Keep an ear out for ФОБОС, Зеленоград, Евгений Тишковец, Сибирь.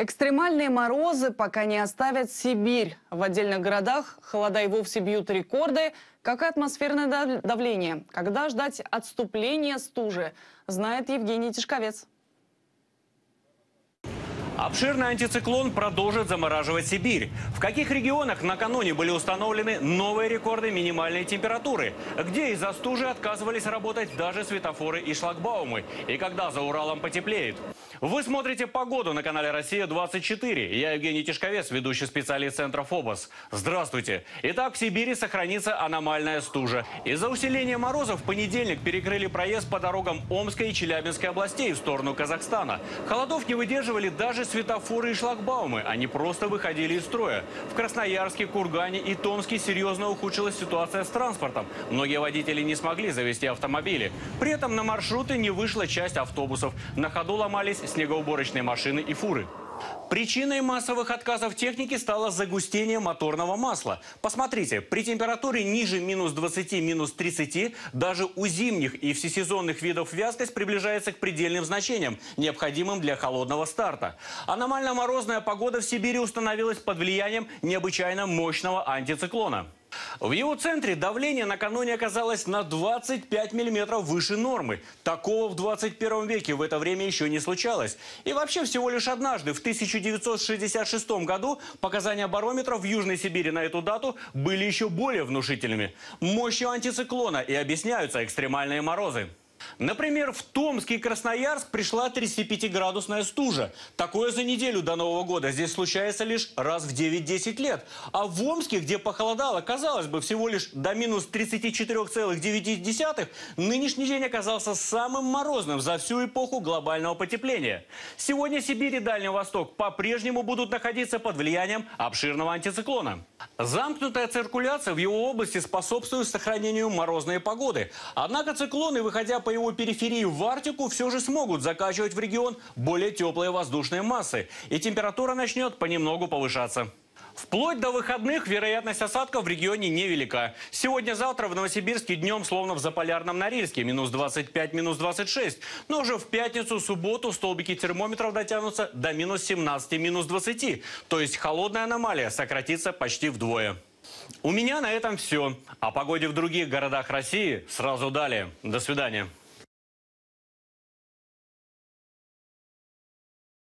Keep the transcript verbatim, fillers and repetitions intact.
Экстремальные морозы пока не оставят Сибирь. В отдельных городах холода и вовсе бьют рекорды, как и атмосферное давление. Когда ждать отступления стужи, знает Евгений Тишковец. Обширный антициклон продолжит замораживать Сибирь. В каких регионах накануне были установлены новые рекорды минимальной температуры? Где из-за стужи отказывались работать даже светофоры и шлагбаумы? И когда за Уралом потеплеет? Вы смотрите «Погоду» на канале «Россия-двадцать четыре». Я Евгений Тишковец, ведущий специалист центра ФОБОС. Здравствуйте. Итак, в Сибири сохранится аномальная стужа. Из-за усиления морозов в понедельник перекрыли проезд по дорогам Омской и Челябинской областей в сторону Казахстана. Холодов не выдерживали даже светофоры и шлагбаумы, они просто выходили из строя. В Красноярске, Кургане и Томске серьезно ухудшилась ситуация с транспортом. Многие водители не смогли завести автомобили. При этом на маршруты не вышла часть автобусов. На ходу ломались снегоуборочные машины и фуры. Причиной массовых отказов техники стало загустение моторного масла. Посмотрите, при температуре ниже минус двадцати, минус тридцати даже у зимних и всесезонных видов вязкость приближается к предельным значениям, необходимым для холодного старта. Аномально-морозная погода в Сибири установилась под влиянием необычайно мощного антициклона. В его центре давление накануне оказалось на двадцать пять миллиметров выше нормы. Такого в двадцать первом веке в это время еще не случалось. И вообще всего лишь однажды, в тысяча девятьсот шестьдесят шестом году, показания барометров в Южной Сибири на эту дату были еще более внушительными. Мощью антициклона и объясняются экстремальные морозы. Например, в Томске и Красноярск пришла тридцатипятиградусная стужа. Такое за неделю до Нового года здесь случается лишь раз в девять-десять лет. А в Омске, где похолодало, казалось бы, всего лишь до минус тридцати четырёх целых девяти десятых, нынешний день оказался самым морозным за всю эпоху глобального потепления. Сегодня Сибирь и Дальний Восток по-прежнему будут находиться под влиянием обширного антициклона. Замкнутая циркуляция в его области способствует сохранению морозной погоды. Однако циклоны, выходя по его периферии в Арктику, все же смогут закачивать в регион более теплые воздушные массы. И температура начнет понемногу повышаться. Вплоть до выходных вероятность осадков в регионе невелика. Сегодня-завтра в Новосибирске днем словно в заполярном Норильске. минус двадцать пять, минус двадцать шесть. Но уже в пятницу, субботу столбики термометров дотянутся до минус семнадцати, минус двадцати. То есть холодная аномалия сократится почти вдвое. У меня на этом все. О погоде в других городах России сразу далее. До свидания.